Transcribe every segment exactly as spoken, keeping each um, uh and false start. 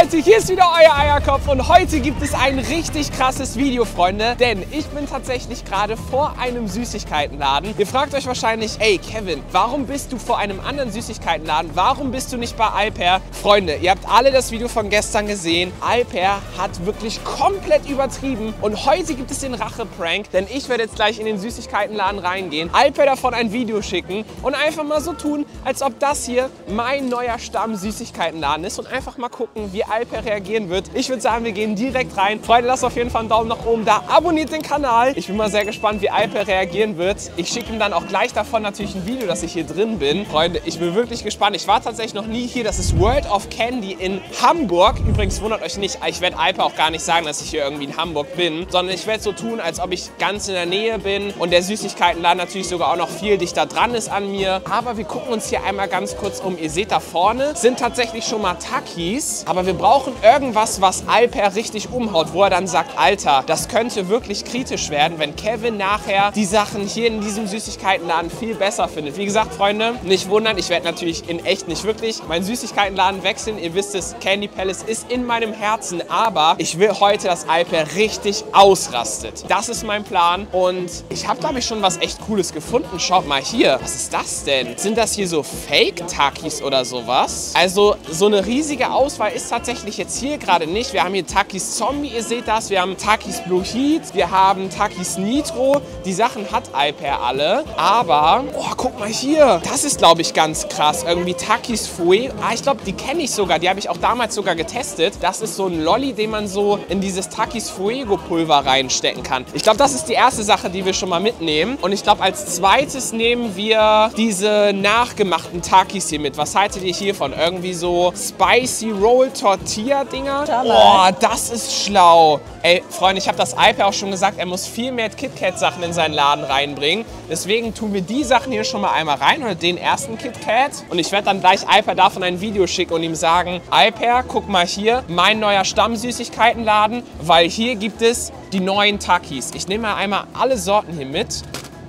Leute, hier ist wieder euer Eierkopf und heute gibt es ein richtig krasses Video, Freunde, denn ich bin tatsächlich gerade vor einem Süßigkeitenladen. Ihr fragt euch wahrscheinlich, ey Kevin, warum bist du vor einem anderen Süßigkeitenladen? Warum bist du nicht bei Alper? Freunde, ihr habt alle das Video von gestern gesehen. Alper hat wirklich komplett übertrieben und heute gibt es den Rache-Prank, denn ich werde jetzt gleich in den Süßigkeitenladen reingehen, Alper davon ein Video schicken und einfach mal so tun, als ob das hier mein neuer Stamm-Süßigkeitenladen ist und einfach mal gucken, wie Alper reagieren wird. Ich würde sagen, wir gehen direkt rein. Freunde, lasst auf jeden Fall einen Daumen nach oben da. Abonniert den Kanal. Ich bin mal sehr gespannt, wie Alper reagieren wird. Ich schicke ihm dann auch gleich davon natürlich ein Video, dass ich hier drin bin. Freunde, ich bin wirklich gespannt. Ich war tatsächlich noch nie hier. Das ist World of Candy in Hamburg. Übrigens, wundert euch nicht, ich werde Alper auch gar nicht sagen, dass ich hier irgendwie in Hamburg bin, sondern ich werde so tun, als ob ich ganz in der Nähe bin und der Süßigkeitenladen natürlich sogar auch noch viel dichter dran ist an mir. Aber wir gucken uns hier einmal ganz kurz um. Ihr seht da vorne, sind tatsächlich schon mal Takis, aber wir brauchen irgendwas, was Alper richtig umhaut, wo er dann sagt, Alter, das könnte wirklich kritisch werden, wenn Kevin nachher die Sachen hier in diesem Süßigkeitenladen viel besser findet. Wie gesagt, Freunde, nicht wundern, ich werde natürlich in echt nicht wirklich meinen Süßigkeitenladen wechseln. Ihr wisst es, Candy Palace ist in meinem Herzen, aber ich will heute, dass Alper richtig ausrastet. Das ist mein Plan und ich habe, glaube ich, schon was echt Cooles gefunden. Schaut mal hier, was ist das denn? Sind das hier so Fake-Takis oder sowas? Also so eine riesige Auswahl ist tatsächlich jetzt hier gerade nicht. Wir haben hier Takis Zombie, ihr seht das. Wir haben Takis Blue Heat, wir haben Takis Nitro. Die Sachen hat Alper alle. Aber, oh, guck mal hier. Das ist, glaube ich, ganz krass. Irgendwie Takis Fouet. Ah, ich glaube, die kenne ich sogar. Die habe ich auch damals sogar getestet. Das ist so ein Lolli, den man so in dieses Takis Fuego-Pulver reinstecken kann. Ich glaube, das ist die erste Sache, die wir schon mal mitnehmen. Und ich glaube, als zweites nehmen wir diese nachgemachten Takis hier mit. Was haltet ihr hiervon? Irgendwie so Spicy Roll Tortilla Dinger. Boah, das ist schlau. Ey, Freunde, ich habe das Alper auch schon gesagt, er muss viel mehr KitKat Sachen in seinen Laden reinbringen. Deswegen tun wir die Sachen hier schon mal einmal rein oder den ersten KitKat und ich werde dann gleich Alper davon ein Video schicken und ihm sagen, Alper, guck mal hier, mein neuer Stammsüßigkeitenladen, weil hier gibt es die neuen Takis. Ich nehme mal einmal alle Sorten hier mit.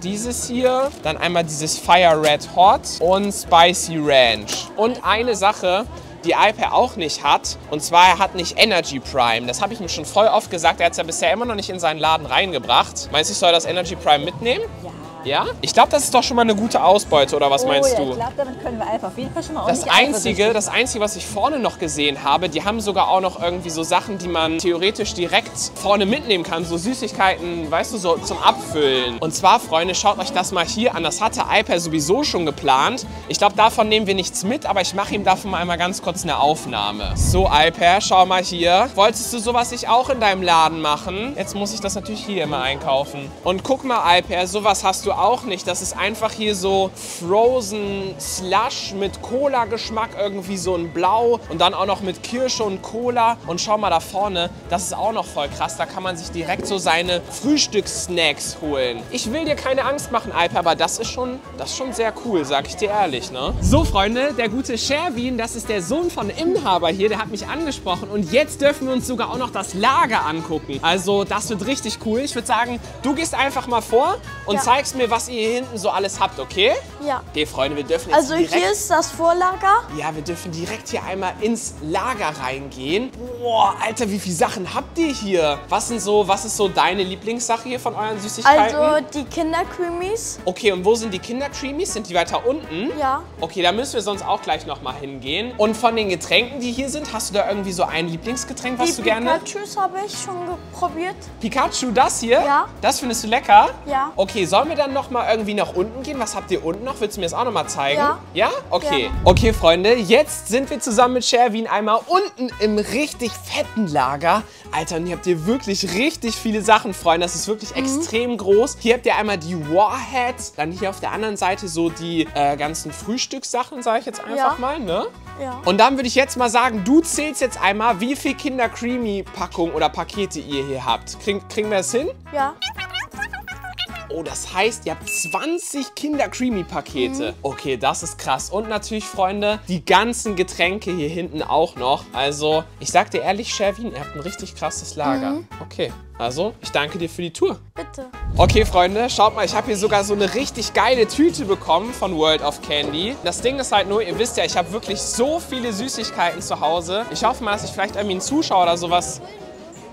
Dieses hier, dann einmal dieses Fire Red Hot und Spicy Ranch. Und eine Sache, die Alper auch nicht hat, und zwar er hat nicht Energy Prime. Das habe ich ihm schon voll oft gesagt, er hat es ja bisher immer noch nicht in seinen Laden reingebracht. Meinst du, ich soll das Energy Prime mitnehmen? Ja. Ja? Ich glaube, das ist doch schon mal eine gute Ausbeute, oder was oh, meinst ja, du? Ich glaube, damit können wir Alper auf jeden Fall schon mal das einzige, das Einzige, was ich vorne noch gesehen habe, die haben sogar auch noch irgendwie so Sachen, die man theoretisch direkt vorne mitnehmen kann. So Süßigkeiten, weißt du, so zum Abfüllen. Und zwar, Freunde, schaut euch das mal hier an. Das hatte Alper sowieso schon geplant. Ich glaube, davon nehmen wir nichts mit, aber ich mache ihm davon mal einmal ganz kurz eine Aufnahme. So, Alper, schau mal hier. Wolltest du sowas nicht auch in deinem Laden machen? Jetzt muss ich das natürlich hier immer einkaufen. Und guck mal, Alper, sowas hast du auch nicht. Das ist einfach hier so Frozen Slush mit Cola-Geschmack, irgendwie so ein Blau und dann auch noch mit Kirsche und Cola. Und schau mal da vorne, das ist auch noch voll krass. Da kann man sich direkt so seine Frühstückssnacks holen. Ich will dir keine Angst machen, Alper, aber das ist schon, das ist schon sehr cool, sag ich dir ehrlich, ne? So, Freunde, der gute Sherwin, das ist der Sohn von Inhaber hier, der hat mich angesprochen und jetzt dürfen wir uns sogar auch noch das Lager angucken. Also, das wird richtig cool. Ich würde sagen, du gehst einfach mal vor und ja. zeigst mir, was ihr hier hinten so alles habt, okay? Ja. Okay, Freunde, wir dürfen jetzt Also direkt hier ist das Vorlager. Ja, wir dürfen direkt hier einmal ins Lager reingehen. Boah, Alter, wie viele Sachen habt ihr hier? Was sind so, was ist so deine Lieblingssache hier von euren Süßigkeiten? Also die Kinder Creamies. Okay, und wo sind die Kinder Creamies? Sind die weiter unten? Ja. Okay, da müssen wir sonst auch gleich nochmal hingehen. Und von den Getränken, die hier sind, hast du da irgendwie so ein Lieblingsgetränk, was die du Pikachus gerne... Die Pikachus habe ich schon probiert. Pikachu, das hier? Ja. Das findest du lecker? Ja. Okay, sollen wir dann noch mal irgendwie nach unten gehen? Was habt ihr unten noch? Willst du mir das auch noch mal zeigen? Ja. Ja? Okay. Gerne. Okay, Freunde, jetzt sind wir zusammen mit Sherwin einmal unten im richtig fetten Lager. Alter, und hier habt ihr wirklich richtig viele Sachen, Freunde. Das ist wirklich mhm. extrem groß. Hier habt ihr einmal die Warheads, dann hier auf der anderen Seite so die äh, ganzen Frühstückssachen, sage ich jetzt einfach ja. mal, ne? Ja. Und dann würde ich jetzt mal sagen, du zählst jetzt einmal, wie viel Kinder Creamy Packungen oder Pakete ihr hier habt. Kriegen, kriegen wir das hin? Ja. Oh, das heißt, ihr habt zwanzig Kinder Creamy Pakete. Mhm. Okay, das ist krass. Und natürlich, Freunde, die ganzen Getränke hier hinten auch noch. Also, ich sag dir ehrlich, Sherwin, ihr habt ein richtig krasses Lager. Mhm. Okay, also, ich danke dir für die Tour. Bitte. Okay, Freunde, schaut mal, ich habe hier sogar so eine richtig geile Tüte bekommen von World of Candy. Das Ding ist halt nur, ihr wisst ja, ich habe wirklich so viele Süßigkeiten zu Hause. Ich hoffe mal, dass ich vielleicht irgendwie einen Zuschauer oder sowas...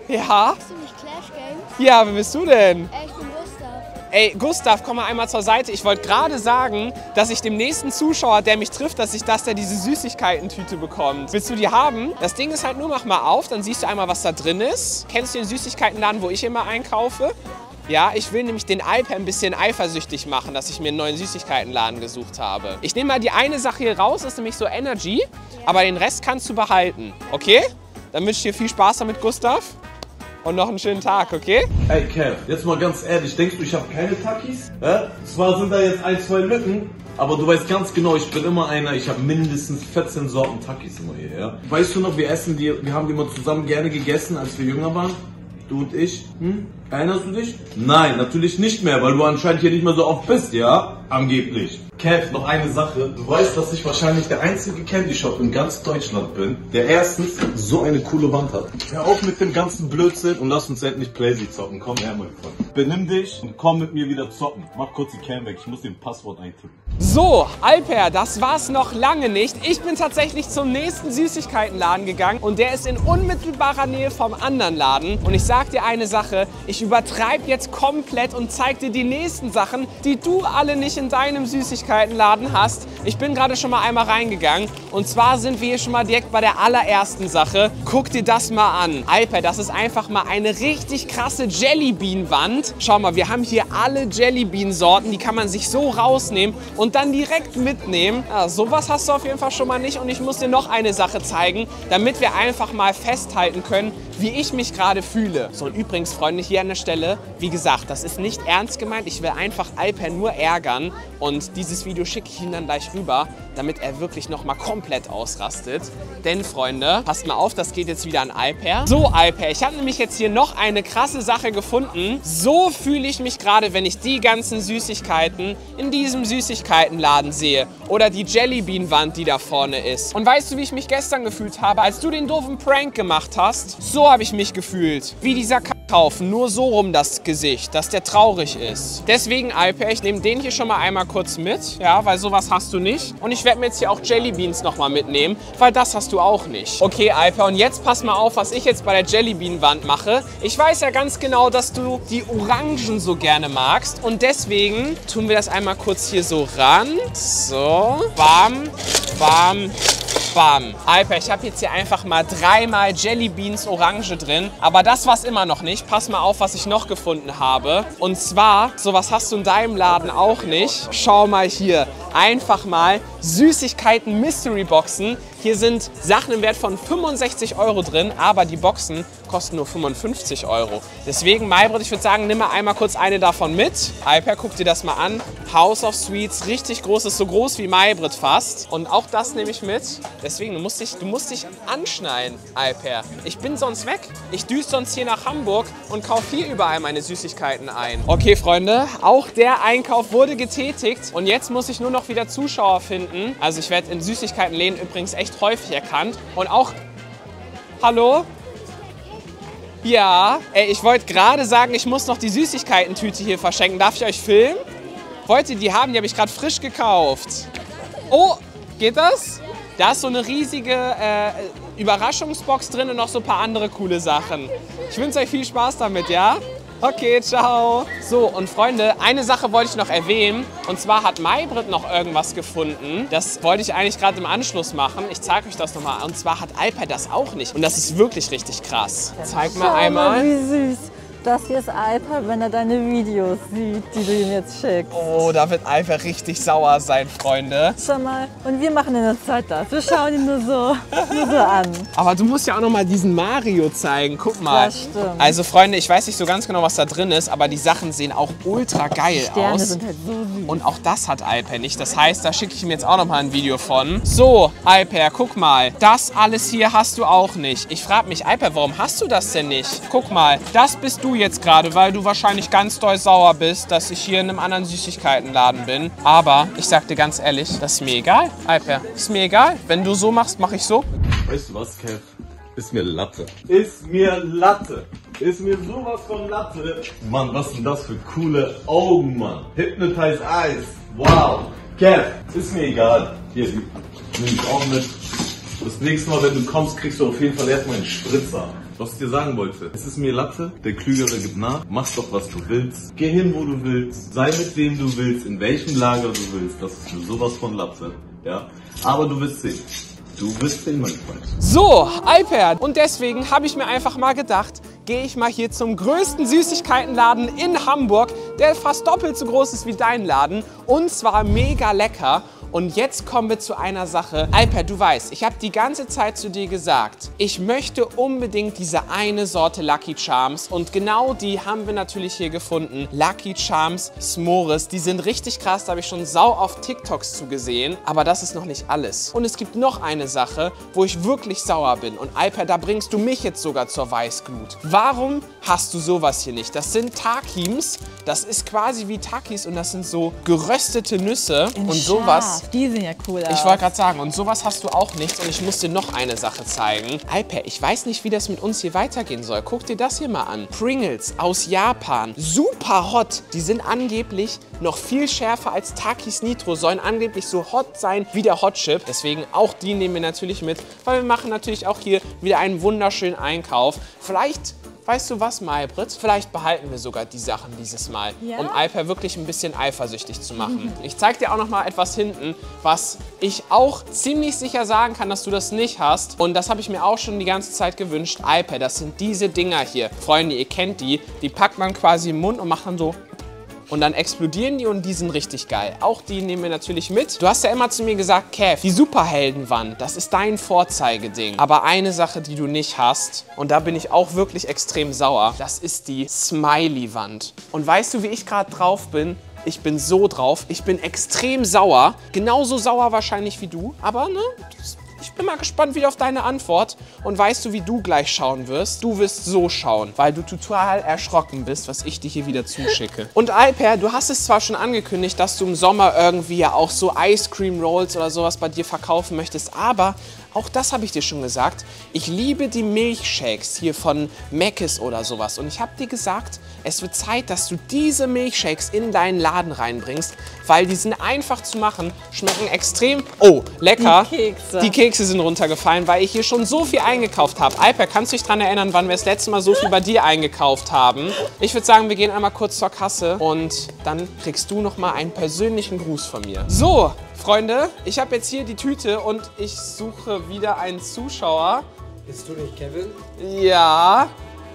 Ja? Bist du nicht Clash Games? Ja, wer bist du denn? Ey, ich bin Gustav. Ey, Gustav, komm mal einmal zur Seite. Ich wollte gerade sagen, dass ich dem nächsten Zuschauer, der mich trifft, dass ich das der diese Süßigkeiten-Tüte bekommt. Willst du die haben? Das Ding ist halt nur, mach mal auf, dann siehst du einmal, was da drin ist. Kennst du den Süßigkeitenladen, wo ich immer einkaufe? Ja, ich will nämlich den Alper ein bisschen eifersüchtig machen, dass ich mir einen neuen Süßigkeitenladen gesucht habe. Ich nehme mal die eine Sache hier raus, das ist nämlich so Energy, ja. Aber den Rest kannst du behalten, okay? Dann wünsche ich dir viel Spaß damit, Gustav. Und noch einen schönen Tag, okay? Ey Kev, jetzt mal ganz ehrlich, denkst du, ich habe keine Takis? Ja? Zwar sind da jetzt ein, zwei Lücken, aber du weißt ganz genau, ich bin immer einer, ich habe mindestens vierzehn Sorten Takis immer hier, ja? Weißt du noch, wir essen die, wir haben die immer zusammen gerne gegessen, als wir jünger waren? Du und ich, hm? Erinnerst du dich? Nein, natürlich nicht mehr, weil du anscheinend hier nicht mehr so oft bist, ja? Angeblich. Kev, noch eine Sache. Du weißt, dass ich wahrscheinlich der einzige Candy Shop in ganz Deutschland bin, der erstens so eine coole Wand hat. Hör auf mit dem ganzen Blödsinn und lass uns endlich Playsee zocken. Komm her, mein Freund. Benimm dich und komm mit mir wieder zocken. Mach kurz die Cam weg, ich muss den Passwort eintippen. So, Alper, das war's noch lange nicht. Ich bin tatsächlich zum nächsten Süßigkeitenladen gegangen und der ist in unmittelbarer Nähe vom anderen Laden. Und ich sag dir eine Sache, ich übertreibe jetzt komplett und zeig dir die nächsten Sachen, die du alle nicht in deinem Süßigkeitenladen Laden hast. Ich bin gerade schon mal einmal reingegangen und zwar sind wir hier schon mal direkt bei der allerersten Sache. Guck dir das mal an. Alper, das ist einfach mal eine richtig krasse Jellybean-Wand. Schau mal, wir haben hier alle Jellybean-Sorten, die kann man sich so rausnehmen und dann direkt mitnehmen. Ja, sowas hast du auf jeden Fall schon mal nicht und ich muss dir noch eine Sache zeigen, damit wir einfach mal festhalten können, wie ich mich gerade fühle. So, und übrigens, Freunde, hier an der Stelle, wie gesagt, das ist nicht ernst gemeint. Ich will einfach Alper nur ärgern und diese Dieses Video schicke ich ihm dann gleich rüber, damit er wirklich nochmal komplett ausrastet. Denn, Freunde, passt mal auf, das geht jetzt wieder an Alper. So, Alper, ich habe nämlich jetzt hier noch eine krasse Sache gefunden. So fühle ich mich gerade, wenn ich die ganzen Süßigkeiten in diesem Süßigkeitenladen sehe. Oder die Jellybean-Wand, die da vorne ist. Und weißt du, wie ich mich gestern gefühlt habe, als du den doofen Prank gemacht hast? So habe ich mich gefühlt. Wie dieser K kaufen, nur so rum das Gesicht, dass der traurig ist. Deswegen, Alper, ich nehme den hier schon mal einmal kurz mit, ja, weil sowas hast du nicht. Und ich werde mir jetzt hier auch Jellybeans nochmal mitnehmen, weil das hast du auch nicht. Okay, Alper, und jetzt pass mal auf, was ich jetzt bei der Jellybean-Wand mache. Ich weiß ja ganz genau, dass du die Orangen so gerne magst und deswegen tun wir das einmal kurz hier so ran. So, bam, bam. Bam. Alper, ich habe jetzt hier einfach mal dreimal Jellybeans Orange drin. Aber das war's immer noch nicht. Pass mal auf, was ich noch gefunden habe. Und zwar, sowas hast du in deinem Laden auch nicht. Schau mal hier. Einfach mal Süßigkeiten Mystery Boxen. Hier sind Sachen im Wert von fünfundsechzig Euro drin, aber die Boxen kosten nur fünfundfünfzig Euro. Deswegen, Maybrit, ich würde sagen, nimm mal einmal kurz eine davon mit. Alper, guck dir das mal an. House of Sweets, richtig groß, ist so groß wie Maybrit fast. Und auch das nehme ich mit. Deswegen, du musst dich, du musst dich anschneiden, Alper. Ich bin sonst weg. Ich düse sonst hier nach Hamburg und kaufe hier überall meine Süßigkeiten ein. Okay, Freunde, auch der Einkauf wurde getätigt. Und jetzt muss ich nur noch wieder Zuschauer finden. Also ich werde in Süßigkeitenläden übrigens echt häufig erkannt. Und auch... Hallo? Ja, ey, ich wollte gerade sagen, ich muss noch die Süßigkeiten-Tüte hier verschenken. Darf ich euch filmen? Wollt ihr die haben? Die habe ich gerade frisch gekauft. Oh, geht das? Da ist so eine riesige äh, Überraschungsbox drin und noch so ein paar andere coole Sachen. Ich wünsche euch viel Spaß damit, ja? Okay, ciao. So, und Freunde, eine Sache wollte ich noch erwähnen. Und zwar hat Maybrit noch irgendwas gefunden. Das wollte ich eigentlich gerade im Anschluss machen. Ich zeige euch das nochmal. Und zwar hat Alper das auch nicht. Und das ist wirklich richtig krass. Zeig mal einmal. Schau mal, wie süß. Das hier ist Alper, wenn er deine Videos sieht, die du ihm jetzt schickst. Oh, da wird Alper richtig sauer sein, Freunde. Schau mal, und wir machen in der Zeit das. Wir schauen ihn nur so, nur so an. Aber du musst ja auch noch mal diesen Mario zeigen. Guck mal. Das stimmt. Also, Freunde, ich weiß nicht so ganz genau, was da drin ist, aber die Sachen sehen auch ultra geil aus. Die Sterne sind halt so süß. Und auch das hat Alper nicht. Das heißt, da schicke ich ihm jetzt auch noch mal ein Video von. So, Alper, guck mal. Das alles hier hast du auch nicht. Ich frage mich, Alper, warum hast du das denn nicht? Guck mal, das bist du jetzt gerade, weil du wahrscheinlich ganz doll sauer bist, dass ich hier in einem anderen Süßigkeitenladen bin. Aber ich sag dir ganz ehrlich, das ist mir egal, Alper. Ist mir egal. Wenn du so machst, mache ich so. Weißt du was, Kev? Ist mir Latte. Ist mir Latte. Ist mir sowas von Latte. Mann, was sind das für coole Augen, Mann. Hypnotize Eyes. Wow. Kev, ist mir egal. Hier, die nehme ich auch mit. Das nächste Mal, wenn du kommst, kriegst du auf jeden Fall erstmal einen Spritzer. Was ich dir sagen wollte, es ist mir Latte, der Klügere gibt nach, mach doch was du willst, geh hin wo du willst, sei mit wem du willst, in welchem Lager du willst, das ist mir sowas von Latte, ja, aber du wirst sehen, du wirst sehen, mein Freund. So, Alper, und deswegen habe ich mir einfach mal gedacht, gehe ich mal hier zum größten Süßigkeitenladen in Hamburg, der fast doppelt so groß ist wie dein Laden, und zwar Mega Lecker. Und jetzt kommen wir zu einer Sache. Alper, du weißt, ich habe die ganze Zeit zu dir gesagt, ich möchte unbedingt diese eine Sorte Lucky Charms. Und genau die haben wir natürlich hier gefunden. Lucky Charms S'mores. Die sind richtig krass, da habe ich schon sau auf TikToks zugesehen. Aber das ist noch nicht alles. Und es gibt noch eine Sache, wo ich wirklich sauer bin. Und Alper, da bringst du mich jetzt sogar zur Weißglut. Warum hast du sowas hier nicht? Das sind Takims. Das ist quasi wie Takis und das sind so geröstete Nüsse und sowas. Die sehen ja cool aus. Ich wollte gerade sagen, und sowas hast du auch nicht. Und ich muss dir noch eine Sache zeigen. Alper, ich weiß nicht, wie das mit uns hier weitergehen soll. Guck dir das hier mal an. Pringles aus Japan. Super hot. Die sind angeblich noch viel schärfer als Takis Nitro. Sollen angeblich so hot sein wie der Hot Chip. Deswegen auch die nehmen wir natürlich mit. Weil wir machen natürlich auch hier wieder einen wunderschönen Einkauf. Vielleicht... Weißt du was, Maybrit? Vielleicht behalten wir sogar die Sachen dieses Mal, ja? Um Alper wirklich ein bisschen eifersüchtig zu machen. Mhm. Ich zeig dir auch noch mal etwas hinten, was ich auch ziemlich sicher sagen kann, dass du das nicht hast. Und das habe ich mir auch schon die ganze Zeit gewünscht. Alper, das sind diese Dinger hier. Freunde, ihr kennt die. Die packt man quasi im Mund und macht dann so... Und dann explodieren die und die sind richtig geil. Auch die nehmen wir natürlich mit. Du hast ja immer zu mir gesagt, Kev, die Superheldenwand, das ist dein Vorzeigeding. Aber eine Sache, die du nicht hast, und da bin ich auch wirklich extrem sauer, das ist die Smiley-Wand. Und weißt du, wie ich gerade drauf bin? Ich bin so drauf, ich bin extrem sauer. Genauso sauer wahrscheinlich wie du, aber ne... Ich bin mal gespannt wieder auf deine Antwort. Und weißt du, wie du gleich schauen wirst? Du wirst so schauen, weil du total erschrocken bist, was ich dir hier wieder zuschicke. Und Alper, du hast es zwar schon angekündigt, dass du im Sommer irgendwie ja auch so Ice Cream Rolls oder sowas bei dir verkaufen möchtest, aber... Auch das habe ich dir schon gesagt. Ich liebe die Milchshakes hier von Mc's oder sowas. Und ich habe dir gesagt, es wird Zeit, dass du diese Milchshakes in deinen Laden reinbringst, weil die sind einfach zu machen, schmecken extrem... Oh, lecker. Die Kekse. Die Kekse sind runtergefallen, weil ich hier schon so viel eingekauft habe. Alper, kannst du dich daran erinnern, wann wir das letzte Mal so viel bei dir eingekauft haben? Ich würde sagen, wir gehen einmal kurz zur Kasse und dann kriegst du nochmal einen persönlichen Gruß von mir. So, Freunde, ich habe jetzt hier die Tüte und ich suche wieder einen Zuschauer. Bist du nicht Kevin? Ja.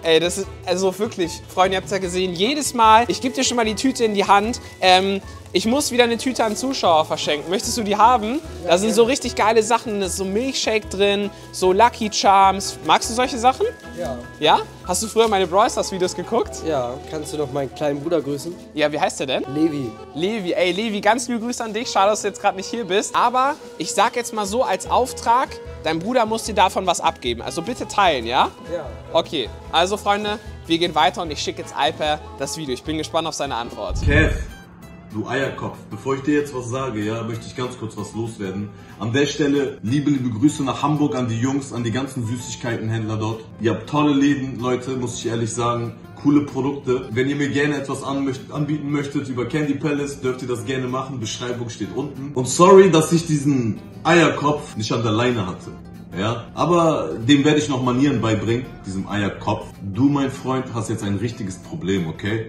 Ey, das ist, also wirklich, Freunde, ihr habt es ja gesehen, jedes Mal, ich gebe dir schon mal die Tüte in die Hand, ähm, ich muss wieder eine Tüte an Zuschauer verschenken. Möchtest du die haben? Da sind so richtig geile Sachen, da ist so Milchshake drin, so Lucky Charms. Magst du solche Sachen? Ja. Ja? Hast du früher meine Brawl Stars Videos geguckt? Ja. Kannst du noch meinen kleinen Bruder grüßen? Ja, wie heißt der denn? Levi. Levi, ey Levi, ganz liebe Grüße an dich. Schade, dass du jetzt gerade nicht hier bist. Aber ich sag jetzt mal so als Auftrag, dein Bruder muss dir davon was abgeben. Also bitte teilen, ja? Ja. Okay, also Freunde, wir gehen weiter und ich schicke jetzt Alper das Video. Ich bin gespannt auf seine Antwort. Kev. Du Eierkopf, bevor ich dir jetzt was sage, ja, möchte ich ganz kurz was loswerden. An der Stelle liebe, liebe Grüße nach Hamburg an die Jungs, an die ganzen Süßigkeitenhändler dort. Ihr habt tolle Läden, Leute, muss ich ehrlich sagen, coole Produkte. Wenn ihr mir gerne etwas anbieten möchtet über Candy Palace, dürft ihr das gerne machen, Beschreibung steht unten. Und sorry, dass ich diesen Eierkopf nicht an der Leine hatte. Ja, aber dem werde ich noch Manieren beibringen, diesem Eierkopf. Du, mein Freund, hast jetzt ein richtiges Problem, okay?